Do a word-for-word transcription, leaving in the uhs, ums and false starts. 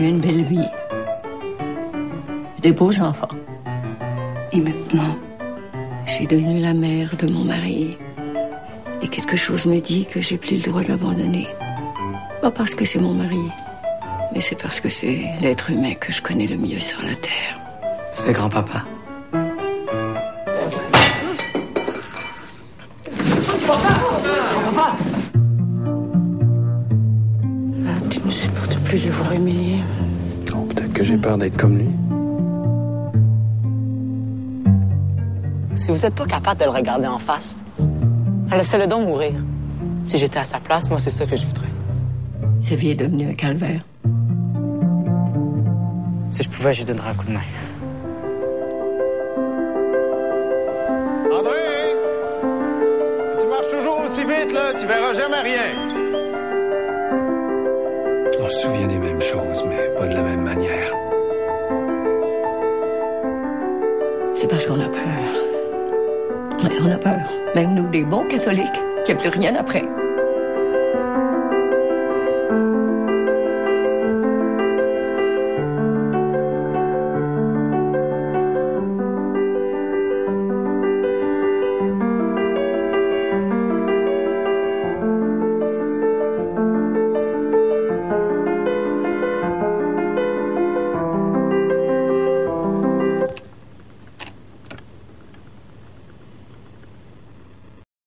eu une belle vie. Des beaux enfants. Et maintenant, je suis devenue la mère de mon mari. Et quelque chose me dit que j'ai plus le droit de l'abandonner. Pas parce que c'est mon mari, mais c'est parce que c'est l'être humain que je connais le mieux sur la Terre. C'est grand-papa. Grand-papa! Là, tu ne supportes plus de le voir humilié. Oh, peut-être que j'ai peur d'être comme lui. Si vous n'êtes pas capable de le regarder en face, laissez-le donc mourir. Si j'étais à sa place, moi, c'est ça que je voudrais. Sa vie est devenue un calvaire. Si je pouvais, je lui donnerais un coup de main. André! Si tu marches toujours aussi vite, là, tu verras jamais rien. On se souvient des mêmes choses, mais pas de la même manière. C'est parce qu'on a peur. Ouais, on a peur. Même nous, des bons catholiques, qu'il n'y a plus rien après.